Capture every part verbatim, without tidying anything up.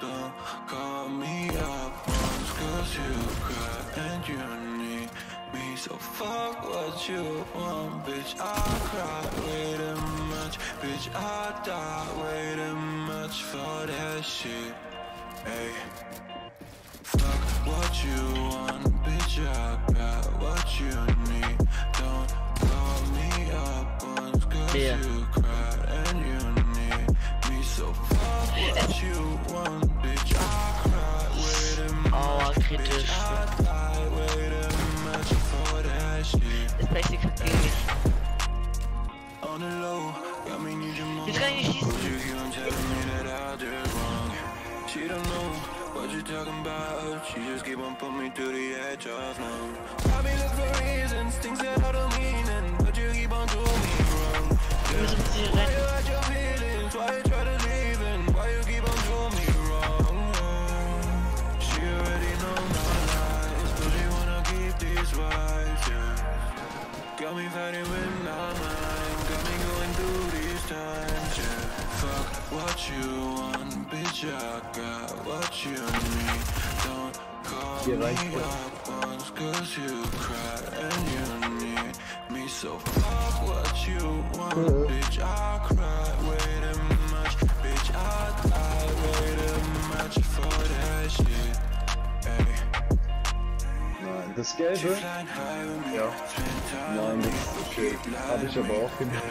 Don't call me up once, cause you cry and you need me. So fuck what you want, bitch. I cry way too much, bitch. I die way too much for that shit. Hey, fuck what you want, bitch. I got what you need. Don't call me up once, cause yeah. you cry and you need me. So fuck what you want, bitch. I cry way too much, bitch. I die way too much for that shit. It's basically hey. On the low, got me need your mom. He's going to shoot you. You don't tell me that I did wrong. She don't know what you talking about? She just keep on putting me to the edge of now. Probably look for reasons, things that I don't mean, and but you keep on doing me wrong. Yeah. Why you hide your feelings? Why you try to leave? And why you keep on doing me wrong? She already know my lies, but she wanna keep these vibes. Yeah. Got me fighting with my mind, got me going through these times. Yeah. Fuck what you want. Bitch, I got what you need. Don't call yeah, right. me up once, cause you cry and you need me. So fuck what you want, uh-oh. Bitch. I cry way too much, bitch. I die way too much for that shit. Hey. Nein, das Gelbe? Ja. Nein, das Gelbe hab ich aber auch gemacht.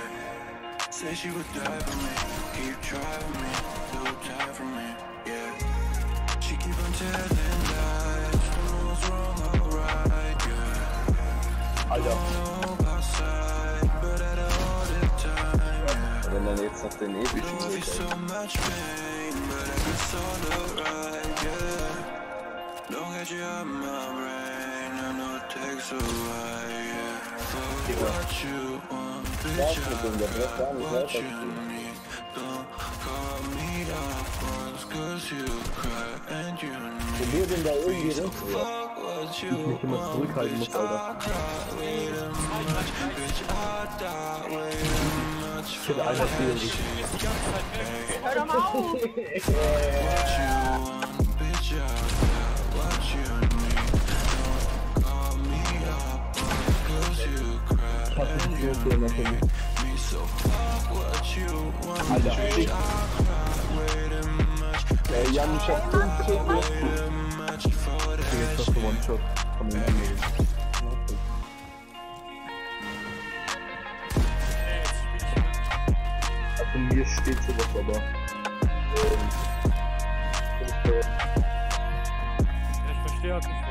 Say she would die for me, keep trying me, no time for me, yeah. She keep on telling lies, no one's wrong, alright, yeah. Alter. Don't know outside, but at all the time, yeah. Wenn dann jetzt noch den ewig geht, so much pain, but I guess all alright, yeah. Don't get you out my brain, I know it takes a while, yeah. Fuck what you want. Bitch, I got what you need. Don't call me up once, cause you cry and you need me. So fuck what you want, bitch. I cry way too much, bitch. I die way too much for that shit. Hör doch mal auf! Fuck what you want, bitch. I got what you need. Don't call me up once, cause you cry. I me so fuck what you want. I don't know. I